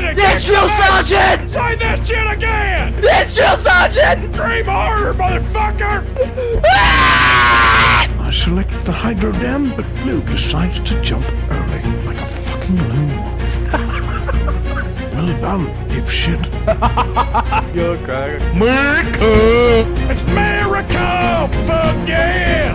did it again! Yes, Drill Sergeant! Say this shit again! Yes, Drill Sergeant! Scream harder, motherfucker! I select the Hydro Dam, but Blue decides to jump early, like a fucking lone wolf. Well done, dipshit. You're crying. Miracle! It's miracle! Fuck yeah!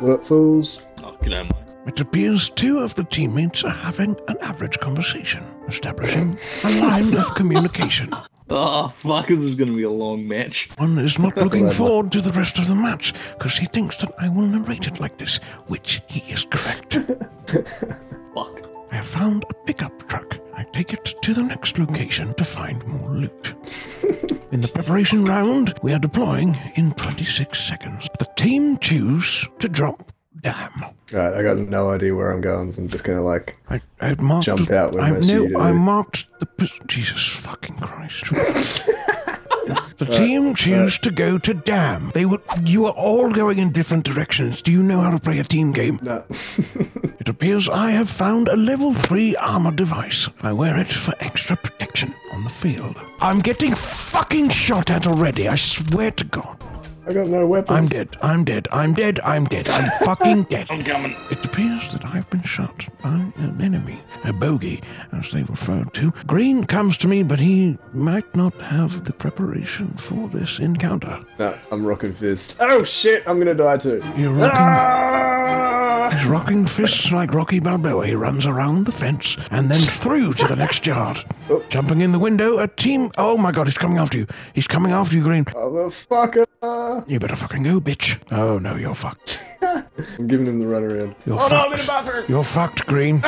What up, fools? Oh, good night, Mike. It appears two of the teammates are having an average conversation, establishing a line of communication. Oh, fuck, this is going to be a long match. One is not looking forward to the rest of the match, because he thinks that I will narrate it like this, which he is correct. Fuck. I have found a pickup truck. I take it to the next location to find more loot. In the preparation round, we are deploying in 26 seconds. The team choose to drop Dam. Alright, I got no idea where I'm going, so I'm just going to, like, I marked, jump out with my shooting. I marked the... Jesus fucking Christ. The team choose to go to Dam. You are all going in different directions. Do you know how to play a team game? No. It appears I have found a level 3 armor device. I wear it for extra protection on the field. I'm getting fucking shot at already, I swear to God. I got no weapons. I'm dead. I'm dead. I'm dead. I'm dead. I'm fucking dead. I'm coming. It appears that I've been shot by an enemy, a bogey, as they refer to. Green comes to me, but he might not have the preparation for this encounter. No, I'm rocking fists. Oh shit! I'm gonna die too. You're rocking. Ah! He's rocking fists like Rocky Balboa. He runs around the fence and then through to the next yard. Oh. Jumping in the window, a team. Oh my God! He's coming after you. He's coming after you, Green. Motherfucker. You better fucking go, bitch. Oh no, you're fucked. I'm giving him the runaround. You're fucked. No, I'm in the bathroom. You're fucked, Green.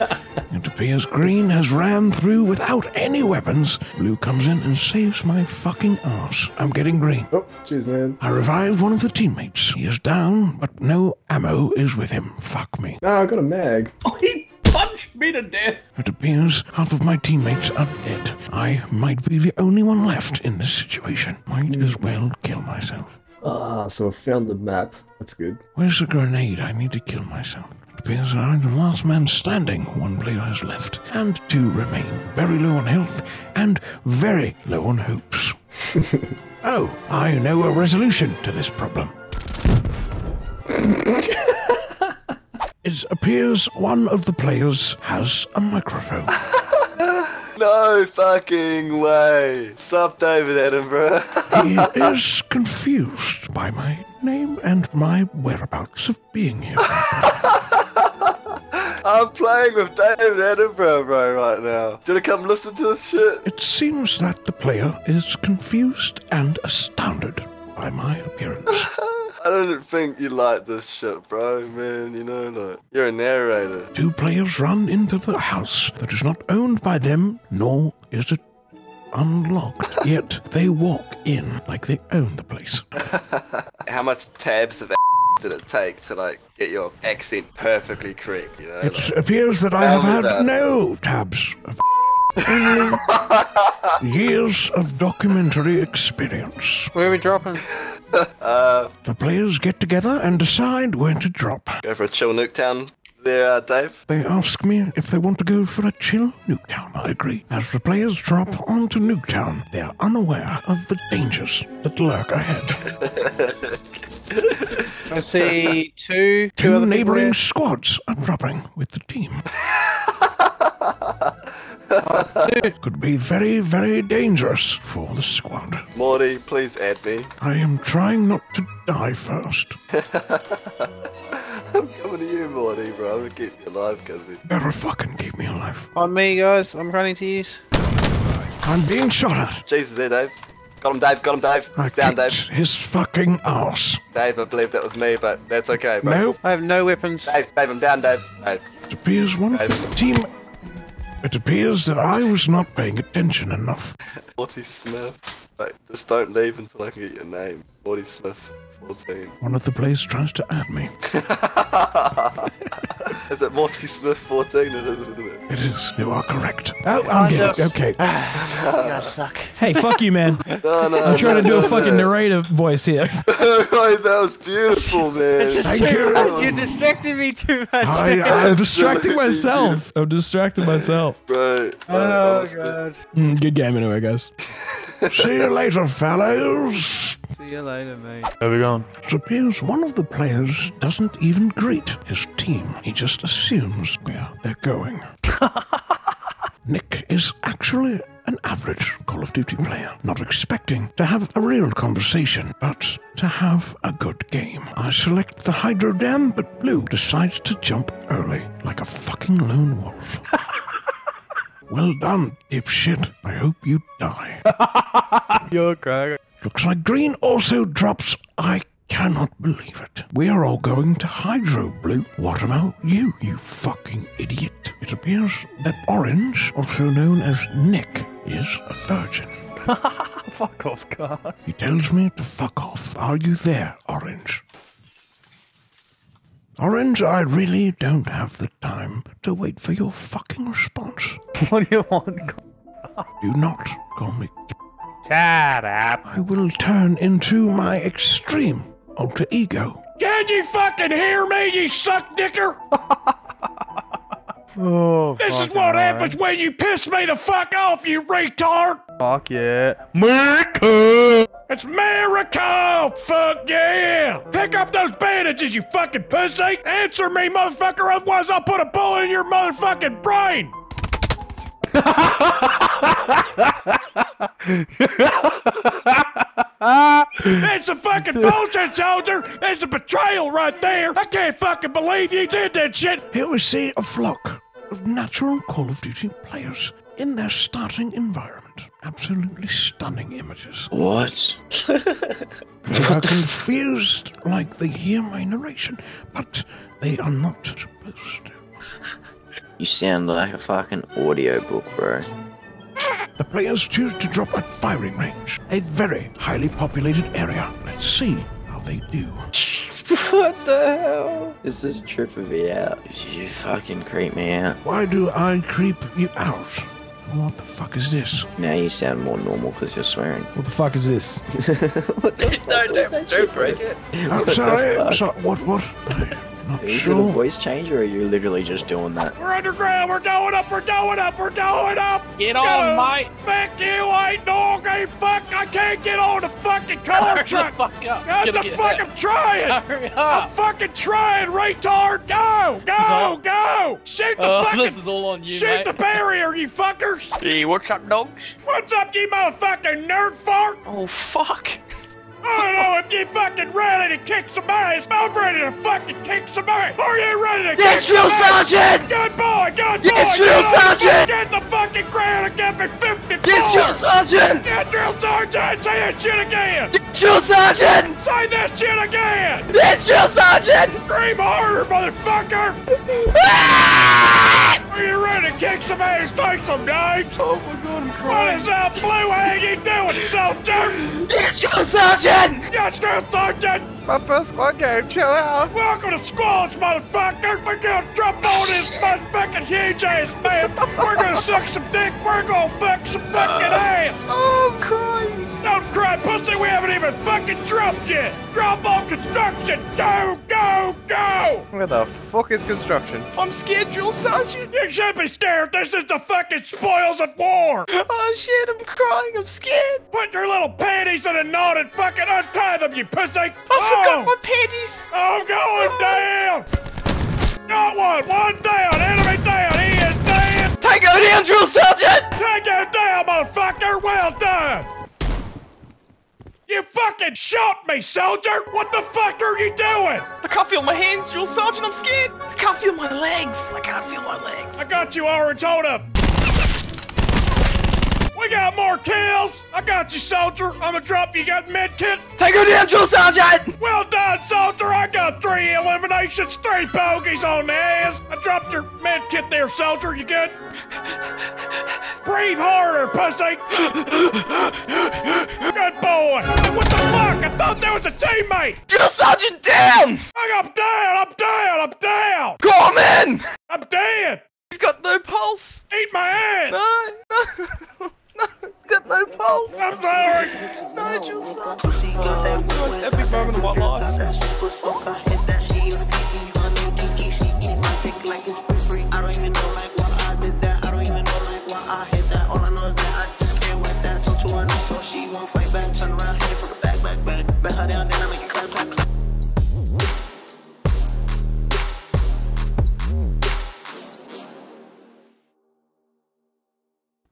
It appears Green has ran through without any weapons. Blue comes in and saves my fucking ass. I'm getting Green. Oh, cheers, man. I revive one of the teammates. He is down, but no ammo is with him. Fuck me. No, I got a mag. Oh, he punched me to death. It appears half of my teammates are dead. I might be the only one left in this situation. Might as well kill myself. Ah, so I found the map. That's good. Where's the grenade? I need to kill myself. It appears that I'm the last man standing. One player has left, and two remain. Very low on health, and very low on hopes. Oh, I know a resolution to this problem. It appears one of the players has a microphone. No fucking way! Sup, David Edinburgh? He is confused by my name and my whereabouts of being here. I'm playing with David Attenborough, bro, right now. Do you want to come listen to this shit? It seems that the player is confused and astounded by my appearance. I don't think you like this shit, bro, man, you know, like, you're a narrator. Two players run into the house that is not owned by them, nor is it unlocked, yet they walk in like they own the place. How much tabs of did it take to, like, get your accent perfectly correct, you know? It appears that I have had no tabs of years of documentary experience. Where are we dropping? The players get together and decide where to drop. Go for a chill Nuketown there, Dave. They ask me if they want to go for a chill Nuketown. I agree. As the players drop onto Nuketown, they are unaware of the dangers that lurk ahead. I see two neighbouring squads are dropping with the team. Could be very, very dangerous for the squad. Morty, please add me. I am trying not to die first. I'm coming to you, Morty, bro. I'm gonna keep you alive, cousin. Better fucking keep me alive. On me, guys. I'm running to you. I'm being shot at. Jesus, there, Dave. Got him, Dave. Got him, Dave. He's down, Dave. His fucking ass. Dave, I believe that was me, but that's okay, bro. No. I have no weapons. Dave, Dave, I'm down, Dave. Dave. It appears one Dave. Of the team... It appears that I was not paying attention enough. Morty Smith. Like, just don't leave until I can get your name. Morty Smith, 14. One of the players tries to add me. Is it Morty Smith 14? It is, isn't it? It is. You are correct. Oh, I'm dead. Okay. You suck. Hey, fuck you, man. No, I'm trying to do a fucking narrator voice here. That was beautiful, man. Thank you. You distracted me too much. I'm distracting myself. I'm distracting myself. Right. Oh, God. Good game anyway, guys. See you later, fellas. See you later, mate. How we going? It appears one of the players doesn't even greet his team. He just assumes where they're going. Nick is actually an average Call of Duty player, not expecting to have a real conversation, but to have a good game. I select the Hydro Dam, but Blue decides to jump early like a fucking lone wolf. Well done, dipshit. I hope you die. You're crazy. Looks like Green also drops. I cannot believe it. We are all going to Hydro, Blue. What about you, you fucking idiot? It appears that Orange, also known as Nick, is a virgin. Fuck off, God. He tells me to fuck off. Are you there, Orange? Orange, I really don't have the time to wait for your fucking response. What do you want? Do not call me. Shut up. I will turn into my extreme alter ego. Can you fucking hear me, you suck dicker? Oh, this is what happens when you piss me the fuck off, you retard. Fuck yeah. America! It's America! Fuck yeah! Pick up those bandages, you fucking pussy! Answer me, motherfucker, otherwise I'll put a bullet in your motherfucking brain! That's a fucking bullshit, soldier! That's a betrayal right there! I can't fucking believe you did that shit! Here we see a flock of natural Call of Duty players in their starting environment. Absolutely stunning images. What? They are confused like they hear my narration, but they are not supposed to. You sound like a fucking audiobook, bro. The players choose to drop at Firing Range, a very highly populated area. Let's see how they do. What the hell? Is this tripping me out? You fucking creep me out. Why do I creep you out? What the fuck is this? Now you sound more normal because you're swearing. What the fuck is this? What the fuck? No, don't break it. I'm sorry. I'm sorry. What? Not sure. Is it a voice change or are you literally just doing that? We're underground. We're going up. We're going up. We're going up. Get on, mate. Fuck you, ain't doggy. Fuck. I can't get on the fucking car truck. What the fuck? I'm trying. I'm fucking trying, retard. Go. Go. Go. Shoot the fucking. This is all on you, shoot mate. The barrier, you fuckers. Hey, what's up, dogs? What's up, you motherfucking nerd fart? Oh, fuck. I don't know if you fucking ready to kick some ass. I'm ready to fucking kick some ass. Are you ready to kick some ass? Yes, drill sergeant! Good boy, good boy! Yes, drill sergeant! Get the fucking ground and get me 54! Yes, drill sergeant! Yes, drill sergeant! Say that shit again! Yes, drill sergeant! Say that shit again! Yes, drill sergeant! Scream harder, motherfucker! Are you ready to kick some ass? Take some names! Oh my god, I'm crying. What is up, Blue? How you doing, soldier? Yes, drill sergeant! Yes, drill sergeant! It's my first squad game, chill out. Welcome to squads, motherfucker! We're gonna jump on this motherfucking huge ass, man! We're gonna suck some dick, we're gonna fuck some fucking ass! Oh, I'm crying. Don't cry, pussy, we haven't even fucking dropped yet! Drop on construction! Go, go, go! Where the fuck is construction? I'm scared, drill sergeant! You should be scared. This is the fucking spoils of war. Oh shit, I'm crying. I'm scared. Put your little panties in a knot and fucking untie them, you pussy. I forgot my panties. I'm going down. Got one. One down. Enemy down. He is down. Tango down, drill sergeant. Tango down, motherfucker. Well done. You fucking shot me, soldier! What the fuck are you doing? I can't feel my hands, drill sergeant, I'm scared! I can't feel my legs! I can't feel my legs! I got you, Orange, hold up! We got more kills! I got you, soldier! I'm gonna drop you, got medkit! Take her down, drill sergeant! Well done, soldier! I got 3 eliminations, 3 bogeys on the ass! I dropped your medkit there, soldier, you good? Breathe harder, pussy! Good boy! What the fuck? I thought there was a teammate! Get the sergeant down! I'm down! I'm down! I'm down! Call him in! I'm dead! He's got no pulse! Eat my ass! No! No! No! Got no pulse! I'm sorry! Nigel, son! Almost every moment of my life.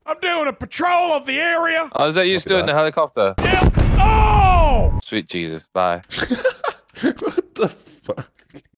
I'm doing a patrol of the area. Oh, is that you still in the helicopter? Yeah. Oh! Sweet Jesus. Bye. What the fuck?